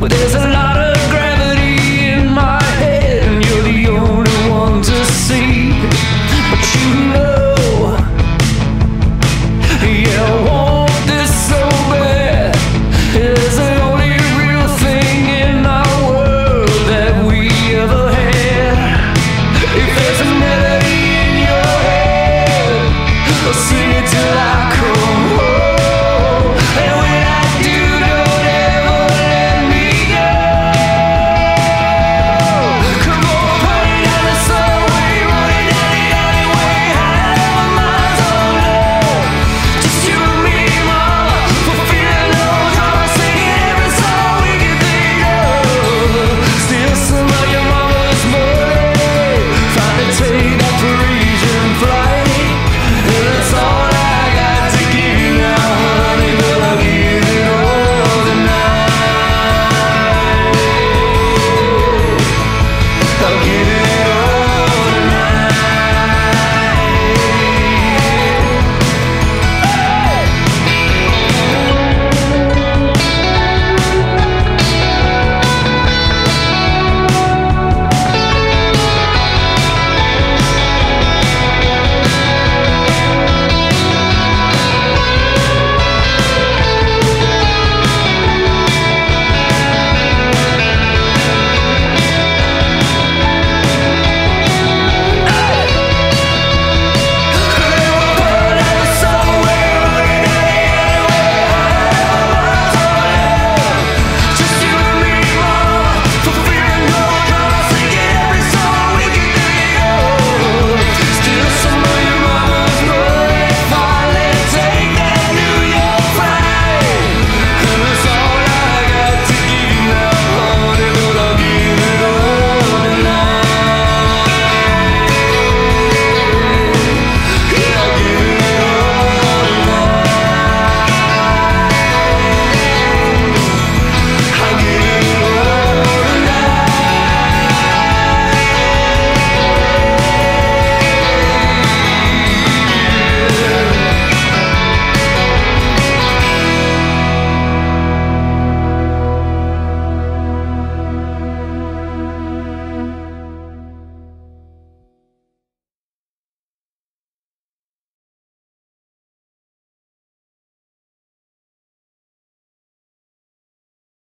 But there's a lot of gravity in my head, and you're the only one to see. But you know, yeah, I want this so bad. It's the only real thing in our world that we ever had. If there's a melody in your head, I'll sing it till I